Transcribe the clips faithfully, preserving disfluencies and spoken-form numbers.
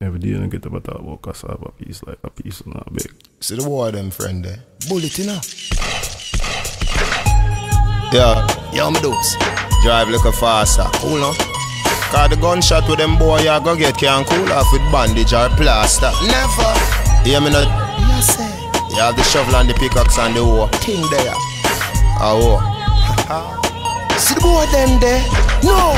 Every day I don't get about that walk because I have a piece like a piece of that big. See the war them friend there. Bullet, you know. Yeah, yeah, my dudes. Drive like a faster. Cool, no? Cause the gunshot with them boy you go get can cool off with bandage or plaster. Never. Yeah, me not. Yes, eh. You have the shovel and the pickaxe and the war. King there. Oh. See the boy them there. No.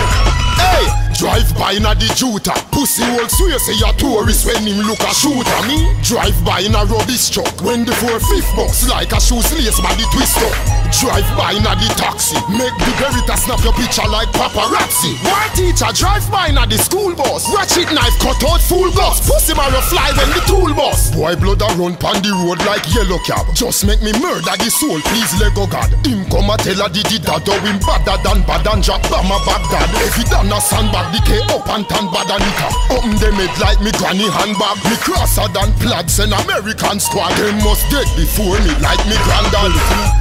Hey. Drive by na the juta, pussy old swear say a tourist when him look a shooter me. Drive by na rubbish truck when the four fifth box like a shoes lace body twist up. Drive by na the taxi, make the berita snap your picture like paparazzi. Why teacher drive by na the school bus, ratchet knife cut out full bus, pussy marrow fly when the tool bus. Boy blood a run pan the road like yellow cab, just make me murder the soul please Lego God. Him come a tell a diddy dad oh him badder than bad and drop bomb a Baghdad. Every dan a sandbag D K up and tan bad and nika. Open them head like me granny handbag. Me crosser than plaids and American squad. They must dead before me like me granddad.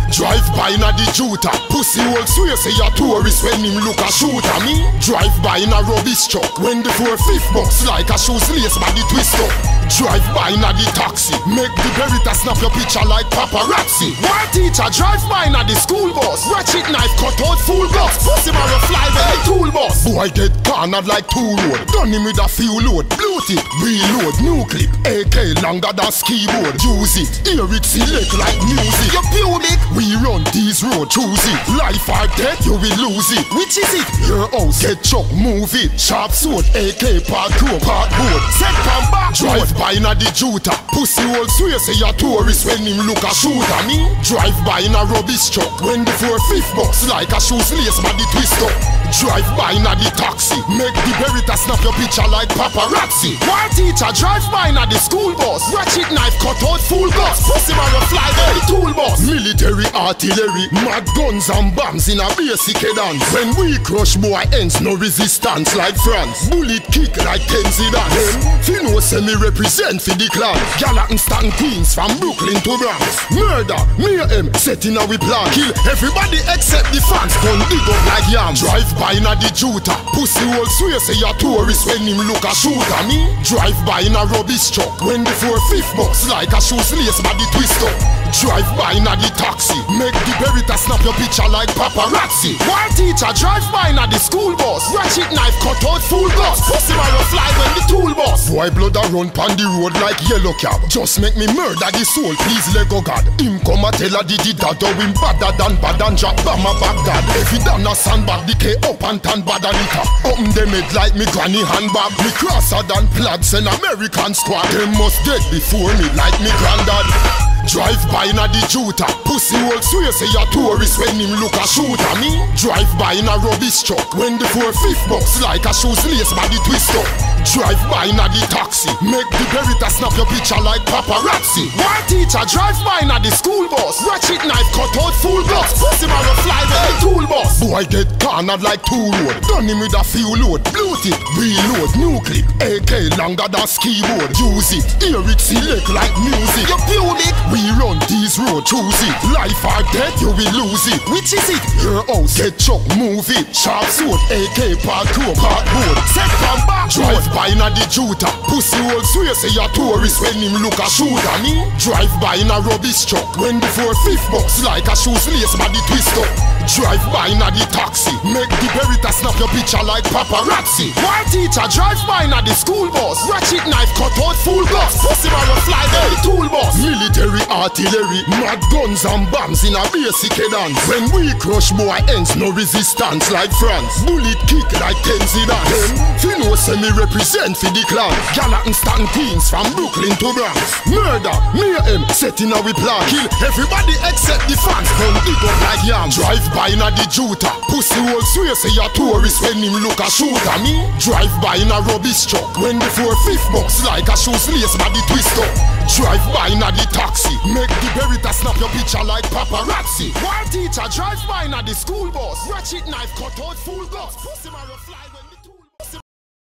Drive by na the juta, pussy old swear say a tourist when him look a shooter me. Drive by na rubbish truck when the four fifth box like a shoes lace body twist up. Drive by na the taxi, make the berita snap your picture like paparazzi. Why teacher drive by na the school bus, ratchet knife cut out full bus, pussy marrow fly with the tool bus. Boy dead car not like two road, done him with a few load. Blue tip, reload, new clip, A K longer than ski board. Use it, hear it select like music. Your pubic, we run these road, choose it. Life or death, you will lose it. Which is it? Your house, get chop, move it. Sharp sword, A K part two, part board. Set from back, drive by na the juta, pussy old swear say a tourist when him look a shooter me. Drive by na rubbish truck when the four fifth box like a shoes lace body twist up. Drive by na the taxi, make the berita snap your picture like paparazzi. Why teacher drive by na the school bus, ratchet knife cut out full bus, pussy marrow fly by the tool bus. Military artillery, mad guns and bombs in a basic head-on. When we crush boy ends no resistance like France. Bullet kick like Kenzie dance. Them Fino semi represent for the clan. Gallatin Stan Queens from Brooklyn to Bronx. Murder, me em, setting how we plan. Kill everybody except the fans, gun dig up like yam. Drive by na the juta, pussy old swear say a tourist when him look a shooter me. Drive by in a rubbish truck when the four fifth box like a shoes lace body twist up. Drive by in a the taxi, make the berita snap your picture like paparazzi. Why teacher drive by in a the school bus, ratchet knife cut out full bus, pussy marrow fly when the tool bus. Boy blood a run pan the road like yellow cab, just make me murder the soul please Lego God. Him come a tell a diddy dad oh him badder than bad and drop bomb a Baghdad. Every dan a sandbag D K up and tan bad and nika. Open them head like me granny handbag, me crosser than plaids and American squad. They must dead before me like me granddad. Drive by na the juta, pussy old swear say a tourist when him look a shooter me. Drive by na rubbish truck when the four fifth box like a shoes lace body twist up. Drive by na the taxi, make the berita snap your picture like paparazzi. Why teacher drive by na the school bus, ratchet knife cut out full bus, pussy marrow fly with the tool bus. Boy get cornered like two road, done him with a few load. Blue tip, reload, new clip, A K longer than ski board. Use it, hear it select like music. Your pubic, we run these road, choose it. Life or death, you will lose it. Which is it? Your house, get chop, move it. Sharp sword, A K part two, part board. Set from back, drive by na the juta, pussy old swear say a tourist when him look a shooter me. Drive by na rubbish truck when the four fifth box like a shoes lace body twist up. Drive by na the taxi, make the berita snap your picture like paparazzi. Why teacher drive by na the school bus, ratchet knife cut out full bus, pussy marrow fly with the tool bus. Military artillery, mad guns and bombs in a basic head-on. When we crush boy ends no resistance like France. Bullet kick like Kenzie dance. Fino semi represent for the clan. Gallatin Stan Queens from Brooklyn to Bronx. Murder, me em, setting how we plan. Kill everybody except the fans, gun dig up like yam. Drive by na the juta, pussy old swear say a tourist when him look a shooter me. Drive by in a rubbish truck when the four fifth box like a shoes lace body twist up. Drive by na the taxi, make the berita snap your picture like paparazzi. Why teacher drive by na the school bus, ratchet knife cut out full bus, pussy marrow fly.